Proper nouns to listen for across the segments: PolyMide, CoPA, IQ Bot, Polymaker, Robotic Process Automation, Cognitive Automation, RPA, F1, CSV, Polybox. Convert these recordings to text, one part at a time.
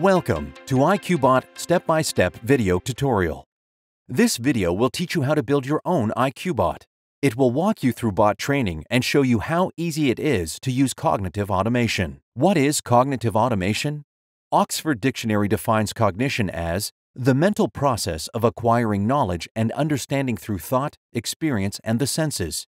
Welcome to IQ Bot step-by-step video tutorial. This video will teach you how to build your own IQ Bot. It will walk you through bot training and show you how easy it is to use cognitive automation. What is cognitive automation? Oxford Dictionary defines cognition as the mental process of acquiring knowledge and understanding through thought, experience, and the senses.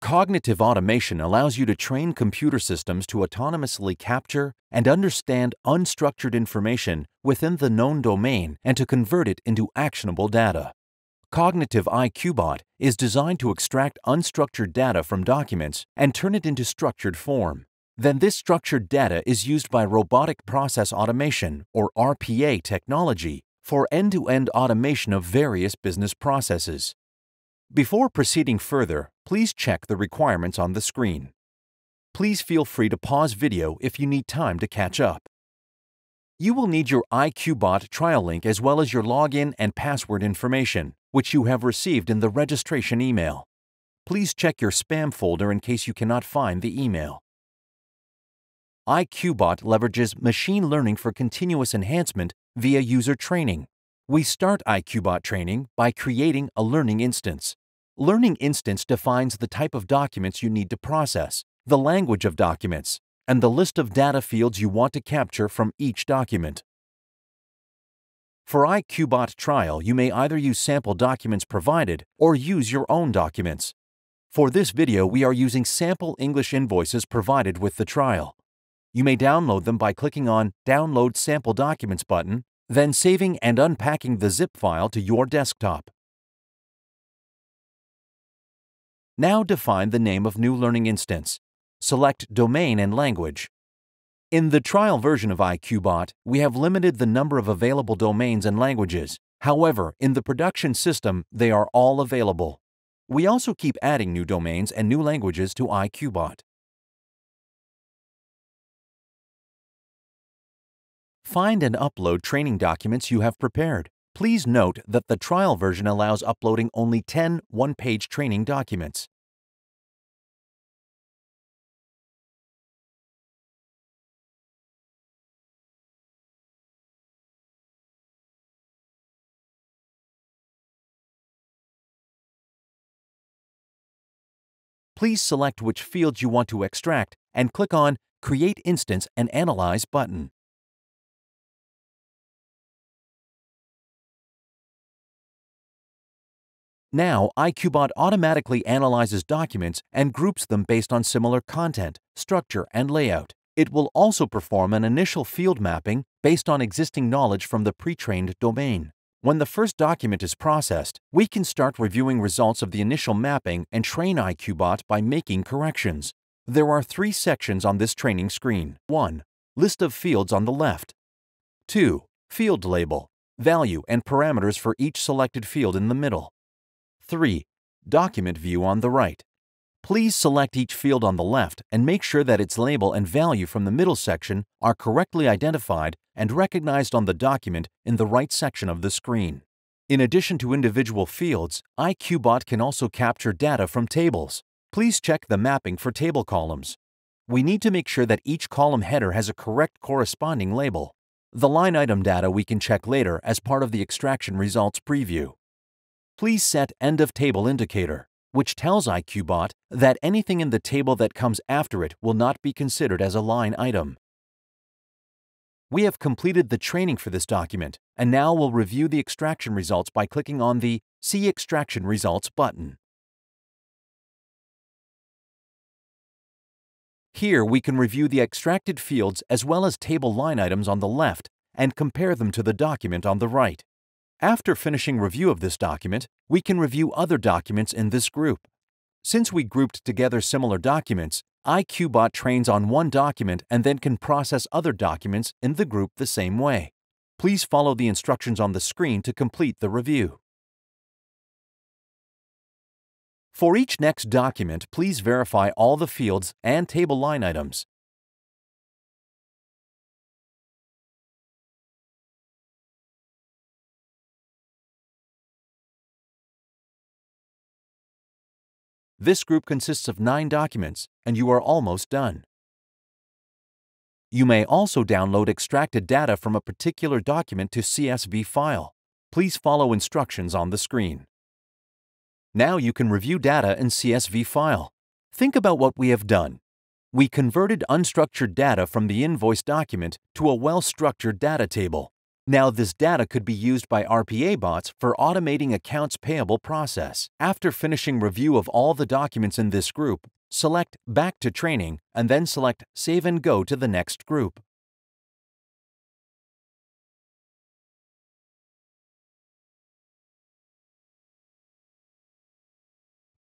Cognitive automation allows you to train computer systems to autonomously capture and understand unstructured information within the known domain and to convert it into actionable data. Cognitive IQ Bot is designed to extract unstructured data from documents and turn it into structured form. Then this structured data is used by Robotic Process Automation, or RPA technology, for end-to-end automation of various business processes. Before proceeding further, please check the requirements on the screen. Please feel free to pause video if you need time to catch up. You will need your IQ Bot trial link as well as your login and password information, which you have received in the registration email. Please check your spam folder in case you cannot find the email. IQ Bot leverages machine learning for continuous enhancement via user training. We start IQ Bot training by creating a learning instance. Learning instance defines the type of documents you need to process, the language of documents, and the list of data fields you want to capture from each document. For IQ Bot trial, you may either use sample documents provided or use your own documents. For this video, we are using sample English invoices provided with the trial. You may download them by clicking on Download Sample Documents button, then saving and unpacking the zip file to your desktop. Now define the name of new learning instance. Select domain and language. In the trial version of IQ Bot, we have limited the number of available domains and languages. However, in the production system, they are all available. We also keep adding new domains and new languages to IQ Bot. Find and upload training documents you have prepared. Please note that the trial version allows uploading only 10 one-page training documents. Please select which fields you want to extract and click on Create Instance and Analyze button. Now, IQ Bot automatically analyzes documents and groups them based on similar content, structure, and layout. It will also perform an initial field mapping based on existing knowledge from the pre-trained domain. When the first document is processed, we can start reviewing results of the initial mapping and train IQ Bot by making corrections. There are three sections on this training screen. 1. List of fields on the left. 2. Field label, value and parameters for each selected field in the middle. 3. Document view on the right. Please select each field on the left and make sure that its label and value from the middle section are correctly identified and recognized on the document in the right section of the screen. In addition to individual fields, IQ Bot can also capture data from tables. Please check the mapping for table columns. We need to make sure that each column header has a correct corresponding label. The line item data we can check later as part of the extraction results preview. Please set End of Table Indicator, which tells IQ Bot that anything in the table that comes after it will not be considered as a line item. We have completed the training for this document, and now we'll review the extraction results by clicking on the See Extraction Results button. Here we can review the extracted fields as well as table line items on the left and compare them to the document on the right. After finishing review of this document, we can review other documents in this group. Since we grouped together similar documents, IQ Bot trains on one document and then can process other documents in the group the same way. Please follow the instructions on the screen to complete the review. For each next document, please verify all the fields and table line items. This group consists of 9 documents, and you are almost done. You may also download extracted data from a particular document to CSV file. Please follow instructions on the screen. Now you can review data in CSV file. Think about what we have done. We converted unstructured data from the invoice document to a well-structured data table. Now this data could be used by RPA bots for automating accounts payable process. After finishing review of all the documents in this group, select Back to Training and then select Save and Go to the next group.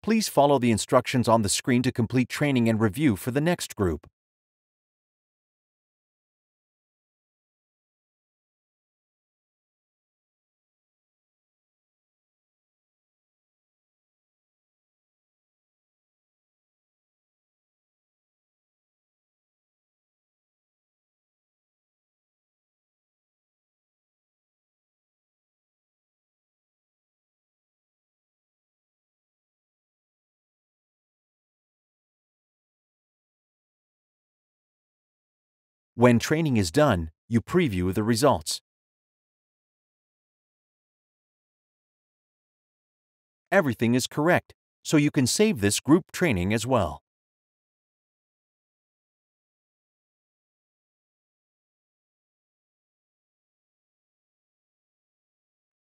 Please follow the instructions on the screen to complete training and review for the next group. When training is done, you preview the results. Everything is correct, so you can save this group training as well.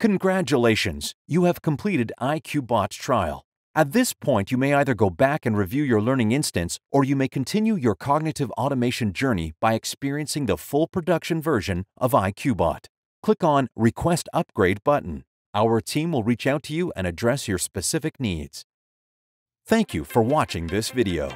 Congratulations! You have completed IQ Bot trial. At this point, you may either go back and review your learning instance, or you may continue your cognitive automation journey by experiencing the full production version of IQ Bot. Click on Request Upgrade button. Our team will reach out to you and address your specific needs. Thank you for watching this video.